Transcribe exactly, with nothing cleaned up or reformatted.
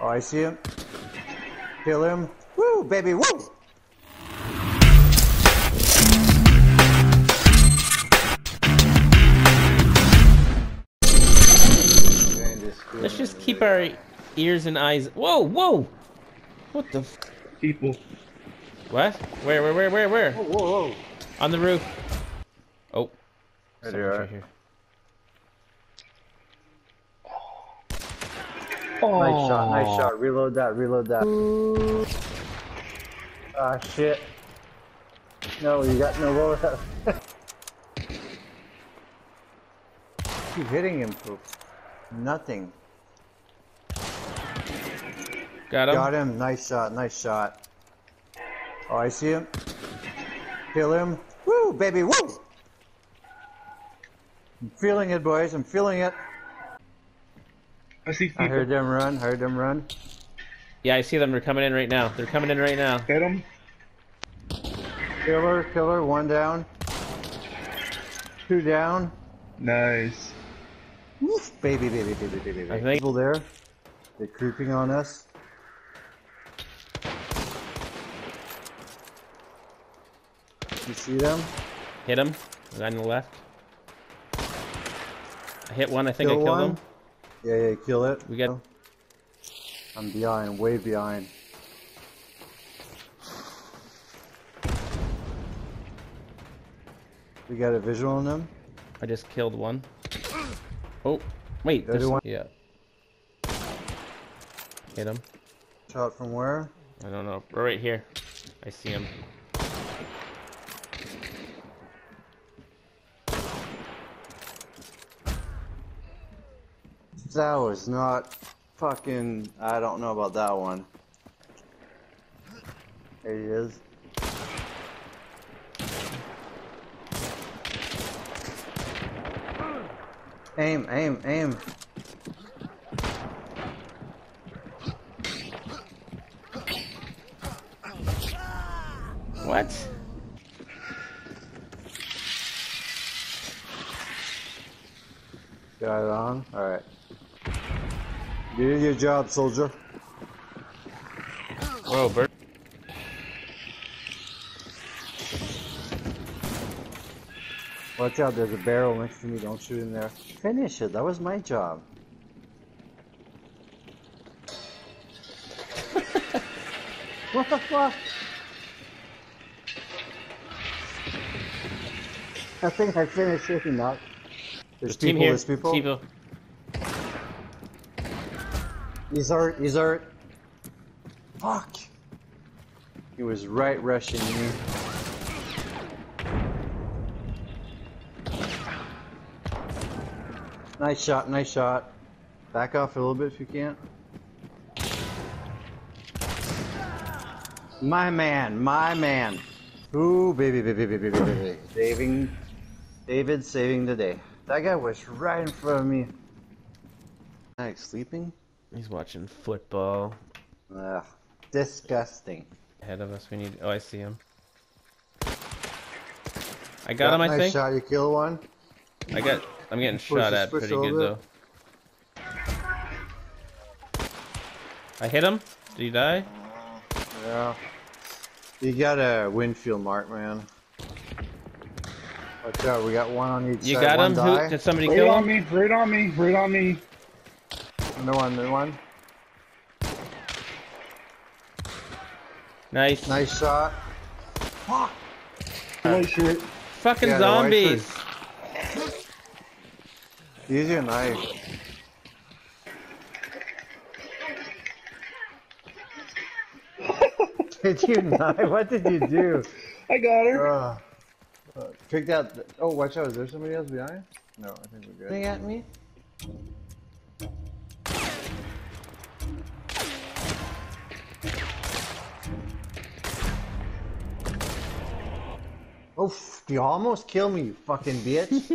Oh, I see him. Kill him. Woo, baby, woo! Let's just keep our ears and eyes. Whoa, whoa! What the f? People. What? Where, where, where, where, where? Whoa, whoa, whoa. On the roof. Oh. There they are. Right here. Oh. Nice shot, nice shot. Reload that, reload that. Ooh. Ah, shit. No, you got no roll up. Keep hitting him for nothing. Got him. Got him. Nice shot, nice shot. Oh, I see him. Kill him. Woo, baby, woo! I'm feeling it, boys. I'm feeling it. I see people. I heard them run, heard them run. Yeah, I see them. They're coming in right now. They're coming in right now. Hit them. Killer, killer, one down. Two down. Nice. Oof, baby, baby, baby, baby, baby. I think people there. They're creeping on us. You see them? Hit him. On the left. I hit one. I think kill I killed one. him. Yeah, yeah, kill it. We got. I'm behind, way behind. We got a visual on them. I just killed one. Oh, wait. There's one. Yeah. Hit him. Shot from where? I don't know. We're right here. I see him. That was not fucking. I don't know about that one. There he is. Aim, aim, aim. What? Got it on? Alright. You did your job, soldier. Whoa, bird. Watch out, there's a barrel next to me. Don't shoot in there. Finish it. That was my job. What the fuck? I think I finished it enough. There's, there's people. Team here. There's people. People. He's hurt, he's hurt. Fuck! He was right rushing me. Nice shot, nice shot. Back off a little bit if you can. My man, my man. Ooh, baby, baby, baby, baby, baby. Saving, David saving the day. That guy was right in front of me. Nice, sleeping? He's watching football. Ugh, disgusting. Ahead of us, we need. Oh, I see him. I got, got him. I nice think. Shot. You kill one. I got. I'm getting push, shot at pretty good though. I hit him. Did he die? Yeah. You got a Winfield mark, man. Watch out. We got one on each you side. You got one him. Die. Who, did somebody right kill him? Me, right on me. Right on me. Another one, another one. Nice. Nice shot. Fuck! Nice shit. Fucking yeah, zombies! Use your knife. Did you knife? What did you do? I got her. Uh, uh, picked out the oh, watch out. Is there somebody else behind? No, I think we're good. Thing at me? Oh, you almost killed me, you fucking bitch.